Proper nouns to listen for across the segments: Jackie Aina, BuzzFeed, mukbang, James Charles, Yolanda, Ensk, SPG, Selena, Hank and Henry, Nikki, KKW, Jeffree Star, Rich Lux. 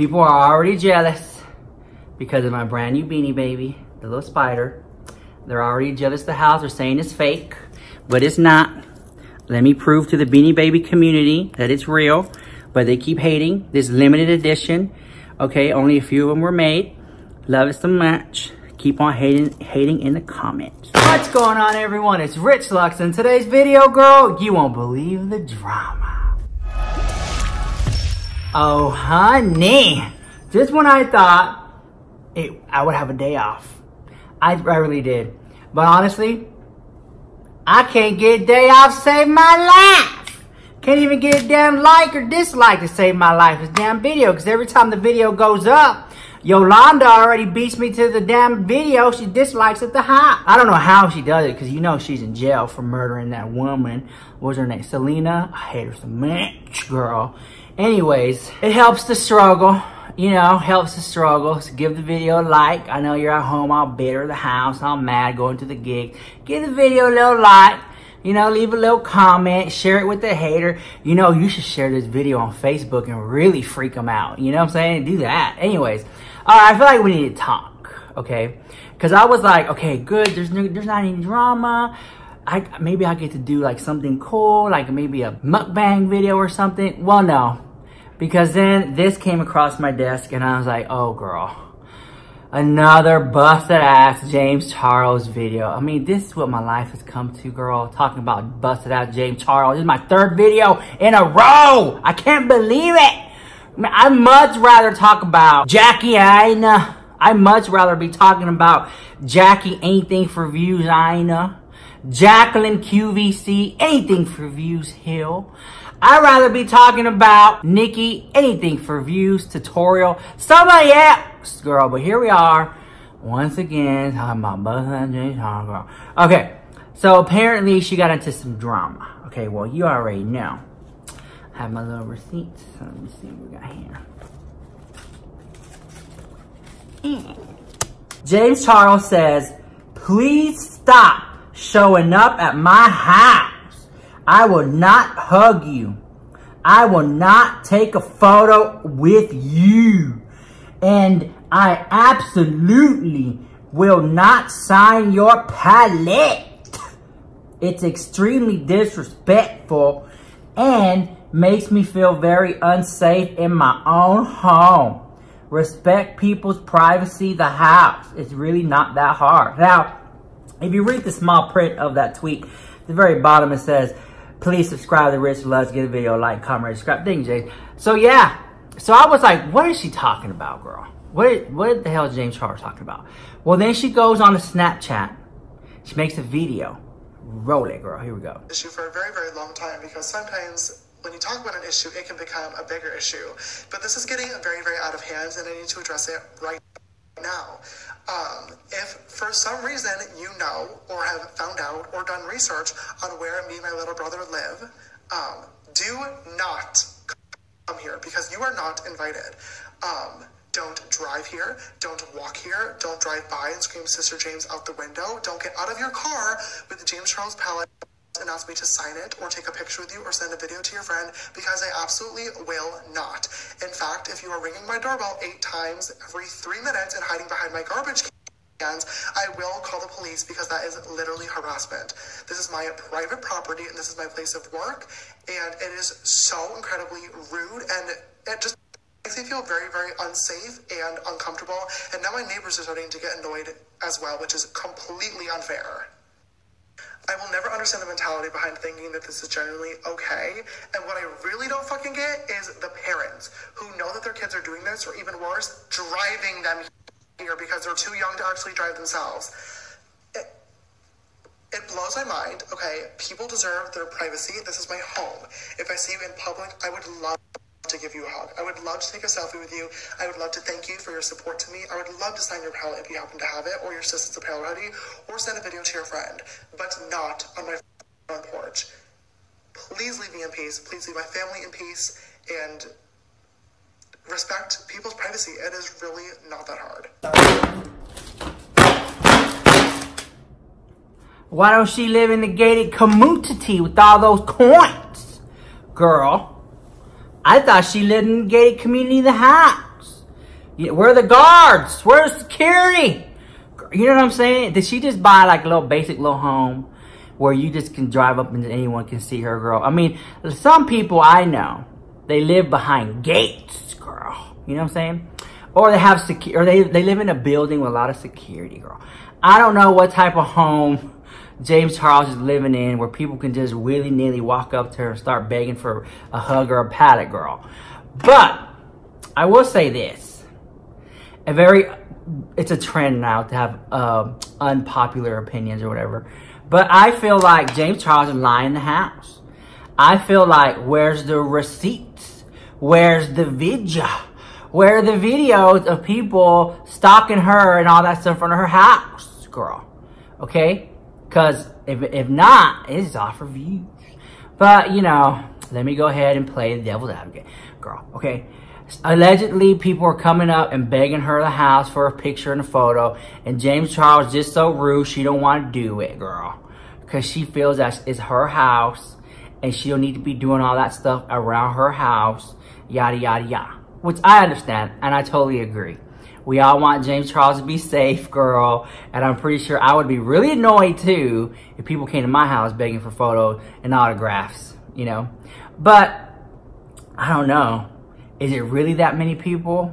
People are already jealous because of my brand new beanie baby, the little spider. They're already jealous of the house. They're saying it's fake, but it's not. Let me prove to the beanie baby community that it's real, but they keep hating this limited edition. Okay, only a few of them were made. Love it so much. Keep on hating in the comments. What's going on, everyone? It's Rich Lux. In today's video, girl, you won't believe the drama. Oh, honey. Just when I thought I would have a day off. I really did. But honestly, I can't get a day off to save my life. Can't even get a damn like or dislike to save my life. It's damn video. Because every time the video goes up, Yolanda already beats me to the damn video. She dislikes it the hot. I don't know how she does it. Because you know she's in jail for murdering that woman. What was her name? Selena. I hate her so much, girl. Anyways, it helps to struggle. You know, helps the struggle. So give the video a like. I know you're at home all bitter, the house, all mad, going to the gig. Give the video a little like. You know, leave a little comment. Share it with the hater. You know, you should share this video on Facebook and really freak them out. You know what I'm saying? Do that. Anyways, all right, I feel like we need to talk, okay? Because I was like, okay, good. There's not any drama. Maybe I get to do like something cool, like maybe a mukbang video or something. Well, no. Because then this came across my desk and I was like, oh girl, another busted ass James Charles video. I mean, this is what my life has come to, girl. Talking about busted ass James Charles. This is my third video in a row. I can't believe it. I'd much rather talk about Jackie Aina. I'd much rather be talking about Jackie anything for views Aina. Jacqueline QVC anything for views Hill. I'd rather be talking about Nikki, anything for views, tutorial, somebody else, girl. But here we are, once again, talking about Buzzfeed James Charles, girl. Okay, so apparently she got into some drama. Okay, well, you already know. I have my little receipts. Let me see what we got here. James Charles says, please stop showing up at my house. I will not hug you. I will not take a photo with you. And I absolutely will not sign your palette. It's extremely disrespectful and makes me feel very unsafe in my own home. Respect people's privacy, the house. It's really not that hard. Now, if you read the small print of that tweet, the very bottom it says, please subscribe to Rich Lux. Give the video a like, comment, subscribe. Thank you, James. So, yeah. So, I was like, what is she talking about, girl? What the hell is James Charles talking about? Well, then she goes on to Snapchat. She makes a video. Roll it, girl. Here we go. Issue for a very, very long time because sometimes when you talk about an issue, it can become a bigger issue. But this is getting very, very out of hand, and I need to address it right now. If for some reason you know or have found out or done research on where me and my little brother live, do not come here because you are not invited. Don't drive here. Don't walk here. Don't drive by and scream Sister James out the window. Don't get out of your car with the James Charles palette and ask me to sign it or take a picture with you or send a video to your friend because I absolutely will not. In fact, if you are ringing my doorbell 8 times every 3 minutes and hiding behind my garbage cans, I will call the police because that is literally harassment. This is my private property and this is my place of work, and it is so incredibly rude and it just makes me feel very, very unsafe and uncomfortable, and now my neighbors are starting to get annoyed as well, which is completely unfair. I will never understand the mentality behind thinking that this is generally okay. And what I really don't fucking get is the parents who know that their kids are doing this, or even worse, driving them here because they're too young to actually drive themselves. It blows my mind, okay? People deserve their privacy. This is my home. If I see you in public, I would love to give you a hug. I would love to take a selfie with you. I would love to thank you for your support to me. I would love to sign your palette if you happen to have it, or your sister's apparel hoodie, or send a video to your friend, but not on my front porch. Please leave me in peace. Please leave my family in peace, and respect people's privacy. It is really not that hard. Why don't she live in the gated community with all those coins, girl? I thought she lived in the gated community of the house. Where are the guards? Where's security? You know what I'm saying? Did she just buy like a little basic little home where you just can drive up and anyone can see her, girl? I mean, some people I know, they live behind gates, girl. You know what I'm saying? Or they have they live in a building with a lot of security, girl. I don't know what type of home James Charles is living in where people can just willy-nilly walk up to her and start begging for a hug or a pat, girl. But I will say this. It's a trend now to have unpopular opinions or whatever. But I feel like James Charles is lying in the house. I feel like, where's the receipts? Where's the video? Where are the videos of people stalking her and all that stuff in front of her house, girl? Okay? Because if not, it's off for views. But, you know, let me go ahead and play the devil's advocate, girl. Okay? Allegedly, people are coming up and begging her the house for a picture and a photo. And James Charles just so rude, she don't want to do it, girl. Because she feels that it's her house. And she don't need to be doing all that stuff around her house. Yada, yada, yada. Which I understand. And I totally agree. We all want James Charles to be safe, girl. And I'm pretty sure I would be really annoyed, too, if people came to my house begging for photos and autographs, you know. But, I don't know. Is it really that many people?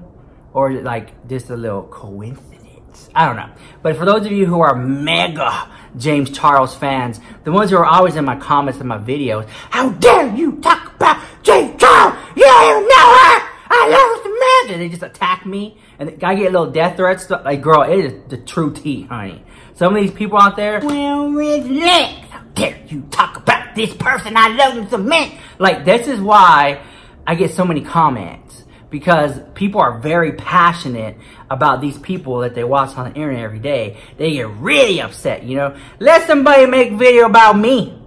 Or is it, like, just a little coincidence? I don't know. But for those of you who are mega James Charles fans, the ones who are always in my comments and my videos, how dare you talk about James Charles? You don't even know her! I love the magic. They just attack me. And I get little death threats. Like, girl, it is the true tea, honey. Some of these people out there. Well, Rich Lux, how dare you talk about this person? I love him so much. Like, this is why I get so many comments. Because people are very passionate about these people that they watch on the internet every day. They get really upset, you know. Let somebody make a video about me.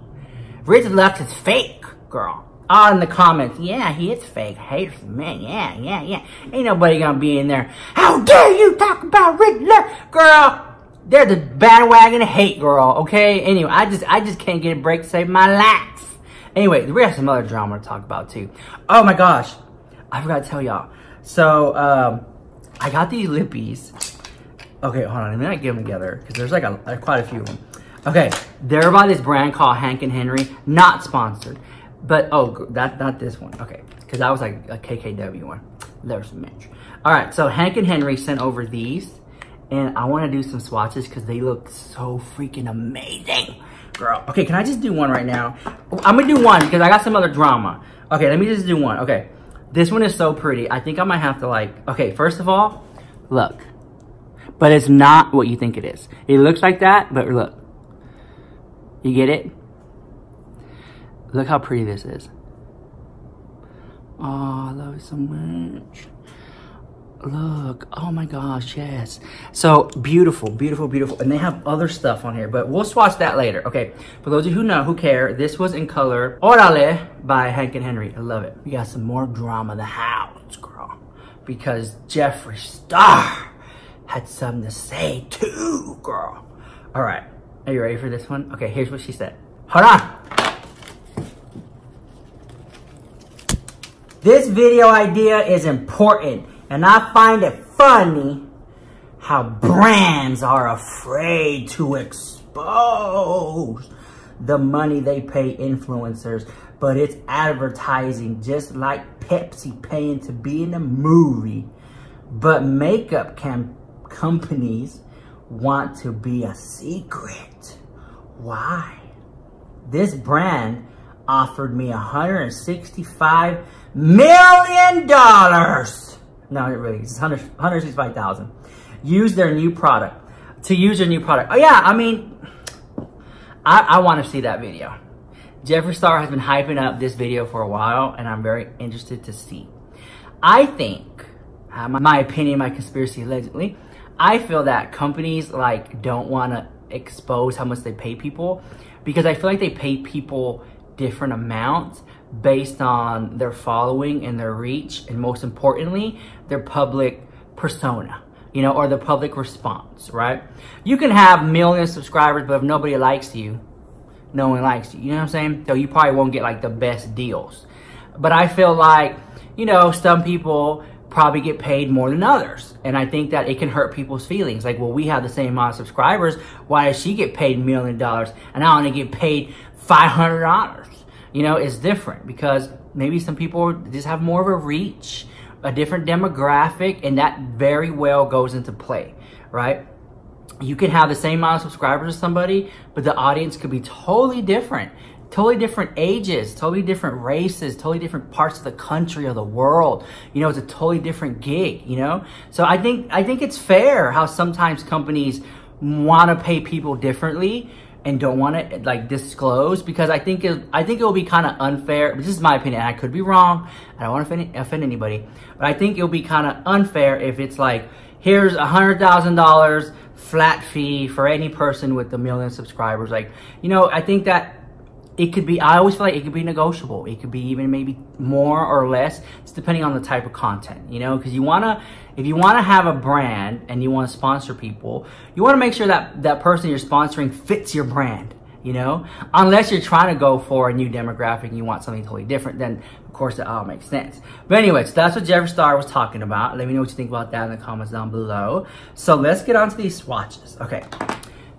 Rich Lux is fake, girl. All in the comments, yeah, he is fake. Hates man, yeah. Ain't nobody gonna be in there. How dare you talk about Rich Lux, girl? They're the bandwagon of hate, girl. Okay. Anyway, I just can't get a break to save my life. Anyway, we have some other drama to talk about too. Oh my gosh, I forgot to tell y'all. So I got these lippies. Okay, hold on. Let me not get them together because there's like quite a few of them. Okay, they're by this brand called Hank and Henry. Not sponsored. But, oh, not this one. Okay, because that was like a KKW one. There's a match. All right, so Hank and Henry sent over these. And I want to do some swatches because they look so freaking amazing, girl. Okay, can I just do one right now? I'm going to do one because I got some other drama. Okay, let me just do one. Okay, this one is so pretty. I think I might have to like... Okay, first of all, look. But it's not what you think it is. It looks like that, but look. You get it? Look how pretty this is. Oh, I love it so much. Look, oh my gosh, yes. So beautiful, beautiful, beautiful. And they have other stuff on here, but we'll swatch that later. Okay, for those of you who care, this was in color Orale by Hank and Henry. I love it. We got some more drama in the house, girl. Because Jeffree Star had something to say too, girl. All right, are you ready for this one? Okay, here's what she said. Hold on. This video idea is important, and I find it funny how brands are afraid to expose the money they pay influencers, but it's advertising, just like Pepsi paying to be in a movie. But makeup companies want to be a secret. Why? This brand offered me $165 million. No, it really is $165,000. To use their new product. Oh yeah, I mean, I want to see that video. Jeffree Star has been hyping up this video for a while, and I'm very interested to see. I think, my opinion, my conspiracy allegedly, I feel that companies like don't want to expose how much they pay people because I feel like they pay people different amounts based on their following and their reach, and most importantly, their public persona, you know, or the public response, right? You can have millions of subscribers, but if nobody likes you, no one likes you. You know what I'm saying? So you probably won't get like the best deals. But I feel like, you know, some people probably get paid more than others. And I think that it can hurt people's feelings. Like, well, we have the same amount of subscribers. Why does she get paid $1 million and I only get paid $500? You know, it's different because maybe some people just have more of a reach, a different demographic, and that very well goes into play, right? You can have the same amount of subscribers as somebody, but the audience could be totally different ages, totally different races, totally different parts of the country or the world. You know, it's a totally different gig, you know? So I think it's fair how sometimes companies want to pay people differently and don't want to like disclose, because I think it will be kind of unfair. This is my opinion. I could be wrong. I don't want to offend anybody, but I think it'll be kind of unfair if it's like, here's $100,000 flat fee for any person with 1 million subscribers. Like, you know, I think that it could be, I always feel like it could be negotiable. It could be even maybe more or less, just depending on the type of content, you know, because you want to, if you want to have a brand and you want to sponsor people, you want to make sure that that person you're sponsoring fits your brand, you know, unless you're trying to go for a new demographic and you want something totally different, then of course it all makes sense. But anyways, that's what Jeffree Star was talking about. Let me know what you think about that in the comments down below. So let's get on to these swatches. Okay.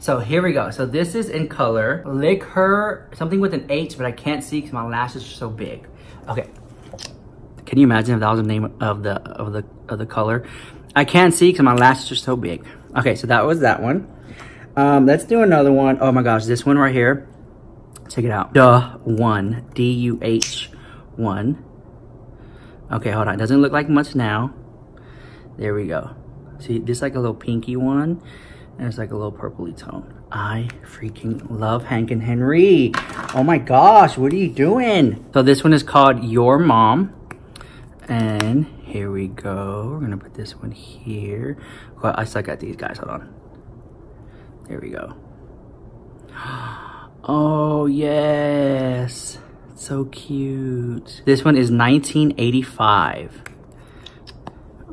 So here we go. So this is in color Lick Her, something with an H, but I can't see because my lashes are so big. Okay. Can you imagine if that was the name of the color? I can't see because my lashes are so big. Okay, so that was that one. Let's do another one. Oh my gosh, this one right here. Check it out. Duh One. DUH1. Okay, hold on. It doesn't look like much now. There we go. See, this is like a little pinky one. And it's like a little purpley tone. I freaking love Hank and Henry. Oh my gosh, what are you doing? So this one is called Your Mom. And here we go. We're gonna put this one here. Well, I suck at these guys, hold on. There we go. Oh yes, so cute. This one is 1985.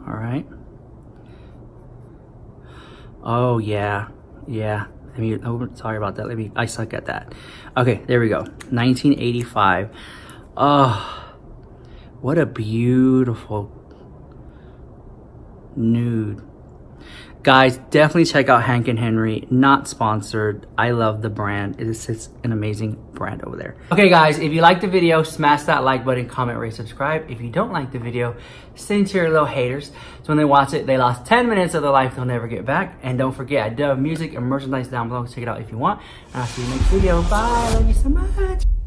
All right. Oh yeah, yeah. I mean, oh, sorry about that. I suck at that. Okay, there we go. 1985. Oh, what a beautiful nude. Guys, definitely check out Hank and Henry. Not sponsored. I love the brand. It's an amazing brand over there. Okay, guys, if you like the video, smash that like button, comment, rate, subscribe. If you don't like the video, send to your little haters. So when they watch it, they lost 10 minutes of their life they'll never get back. And don't forget, I do have music and merchandise down below. Check it out if you want. And I'll see you next video. Bye. Love you so much.